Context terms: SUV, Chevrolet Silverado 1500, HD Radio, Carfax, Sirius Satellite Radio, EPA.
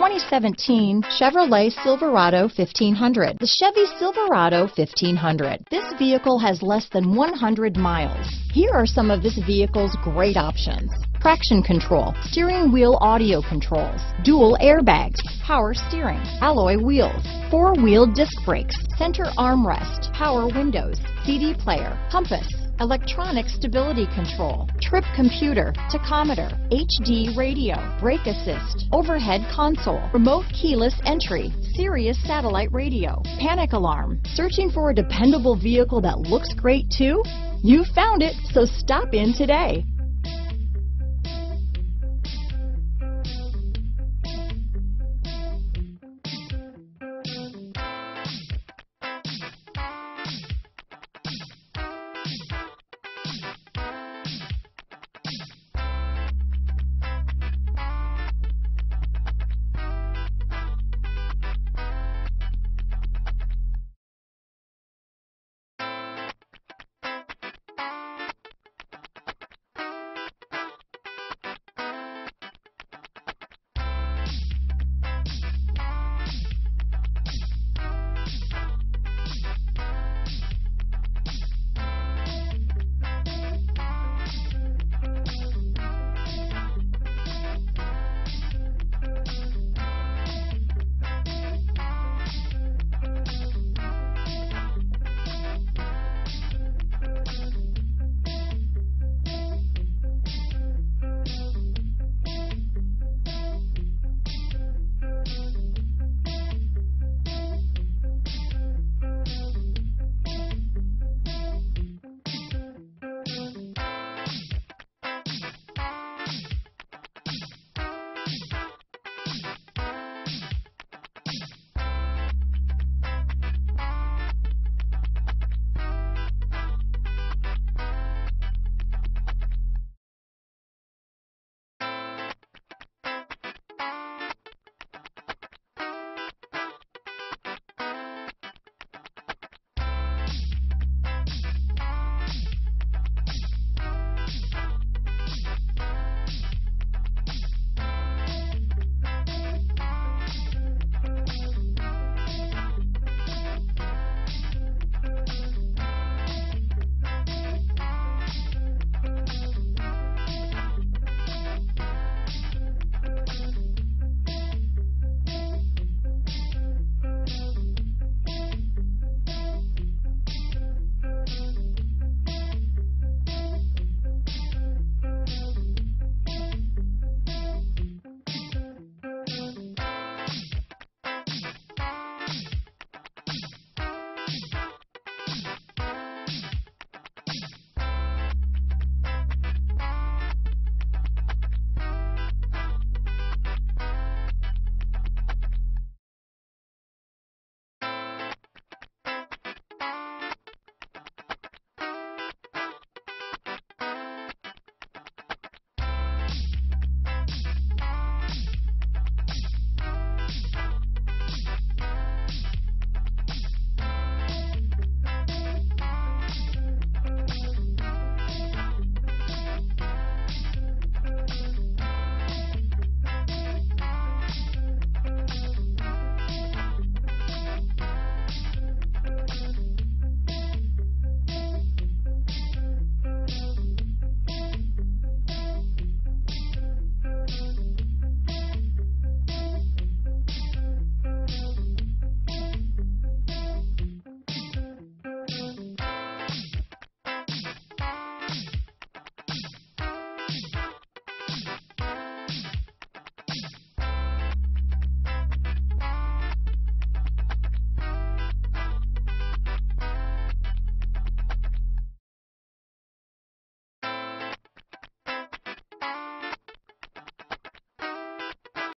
2017 Chevrolet Silverado 1500. The Chevy Silverado 1500. This vehicle has less than 100 miles. Here are some of this vehicle's great options: traction control, steering wheel audio controls, dual airbags, power steering, alloy wheels, four-wheel disc brakes, center armrest, power windows, CD player, compass, electronic stability control, trip computer, tachometer, HD radio, brake assist, overhead console, remote keyless entry, Sirius satellite radio, panic alarm. Searching for a dependable vehicle that looks great too? You found it, so stop in today.